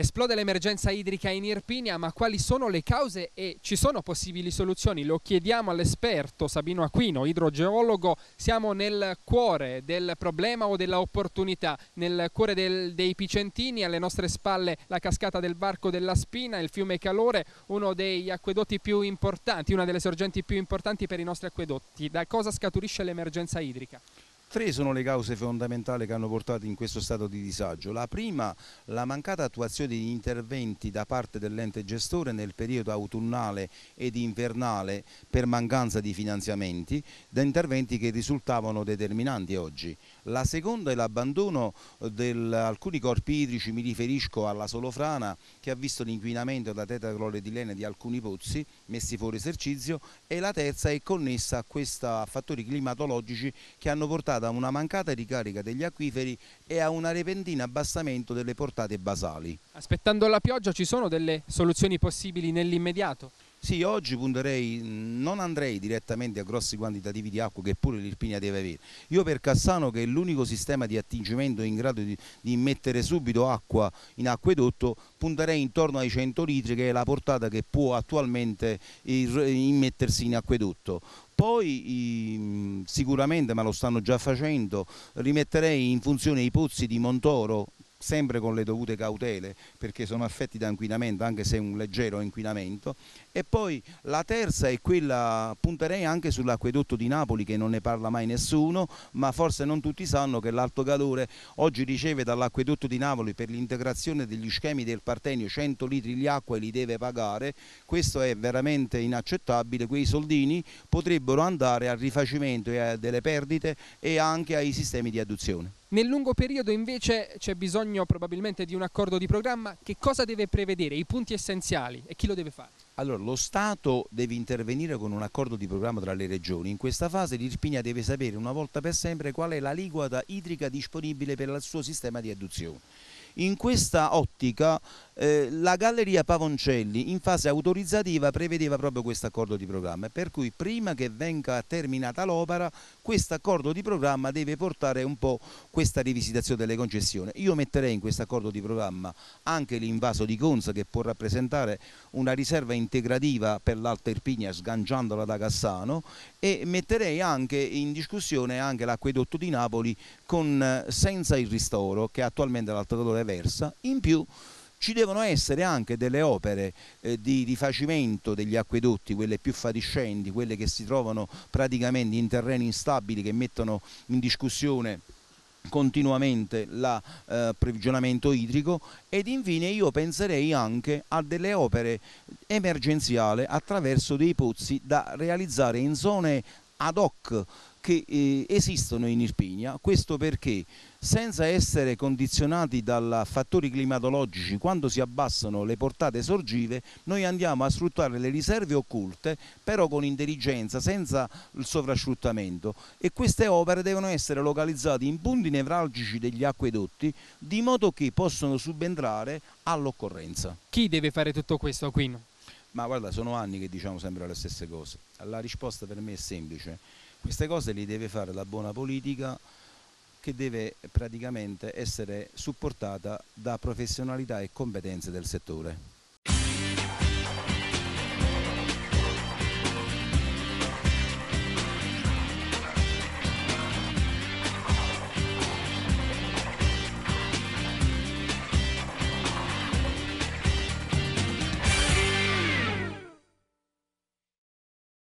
Esplode l'emergenza idrica in Irpinia, ma quali sono le cause e ci sono possibili soluzioni? Lo chiediamo all'esperto Sabino Aquino, idrogeologo. Siamo nel cuore del problema o dell'opportunità, nel cuore dei Picentini, alle nostre spalle la cascata del Barco della Spina, il fiume Calore, uno degli acquedotti più importanti, una delle sorgenti più importanti per i nostri acquedotti. Da cosa scaturisce l'emergenza idrica? Tre sono le cause fondamentali che hanno portato in questo stato di disagio. La prima, la mancata attuazione di interventi da parte dell'ente gestore nel periodo autunnale ed invernale per mancanza di finanziamenti, da interventi che risultavano determinanti oggi. La seconda è l'abbandono di alcuni corpi idrici, mi riferisco alla Solofrana, che ha visto l'inquinamento da tetracloroetilene di alcuni pozzi messi fuori esercizio, e la terza è connessa a fattori climatologici che hanno portato a una mancata ricarica degli acquiferi e a un repentino abbassamento delle portate basali. Aspettando la pioggia, ci sono delle soluzioni possibili nell'immediato? Sì, oggi non andrei direttamente a grossi quantitativi di acqua che pure l'Irpinia deve avere. Io per Cassano, che è l'unico sistema di attingimento in grado di mettere subito acqua in acquedotto, punterei intorno ai 100 litri, che è la portata che può attualmente immettersi in acquedotto. Poi sicuramente, ma lo stanno già facendo, rimetterei in funzione i pozzi di Montoro, sempre con le dovute cautele, perché sono affetti da inquinamento, anche se è un leggero inquinamento. E poi la terza è quella, punterei anche sull'acquedotto di Napoli, che non ne parla mai nessuno, ma forse non tutti sanno che l'Alto Calore oggi riceve dall'acquedotto di Napoli, per l'integrazione degli schemi del Partenio, 100 litri di acqua e li deve pagare. Questo è veramente inaccettabile. Quei soldini potrebbero andare al rifacimento delle perdite e anche ai sistemi di adduzione. Nel lungo periodo invece c'è bisogno probabilmente di un accordo di programma. Che cosa deve prevedere, i punti essenziali, e chi lo deve fare? Allora, lo Stato deve intervenire con un accordo di programma tra le regioni. In questa fase l'Irpinia deve sapere una volta per sempre qual è l'aliquota idrica disponibile per il suo sistema di adduzione. In questa ottica la Galleria Pavoncelli in fase autorizzativa prevedeva proprio questo accordo di programma, per cui prima che venga terminata l'opera questo accordo di programma deve portare un po' questa rivisitazione delle concessioni. Io metterei in questo accordo di programma anche l'invaso di Conza, che può rappresentare una riserva integrativa per l'Alta Irpinia, sganciandola da Cassano, e metterei anche in discussione anche l'acquedotto di Napoli senza il ristoro che attualmente l'Alto Calore versa. In più ci devono essere anche delle opere di rifacimento degli acquedotti, quelle più fatiscenti, quelle che si trovano praticamente in terreni instabili, che mettono in discussione continuamente l'approvvigionamento idrico. Ed infine io penserei anche a delle opere emergenziali attraverso dei pozzi da realizzare in zone ad hoc che esistono in Irpinia. Questo perché, senza essere condizionati da fattori climatologici, quando si abbassano le portate sorgive noi andiamo a sfruttare le riserve occulte, però con intelligenza, senza il sovrasfruttamento, e queste opere devono essere localizzate in punti nevralgici degli acquedotti, di modo che possono subentrare all'occorrenza. Chi deve fare tutto questo, Aquino? Ma guarda, sono anni che diciamo sempre le stesse cose. La risposta per me è semplice. Queste cose le deve fare la buona politica, che deve praticamente essere supportata da professionalità e competenze del settore.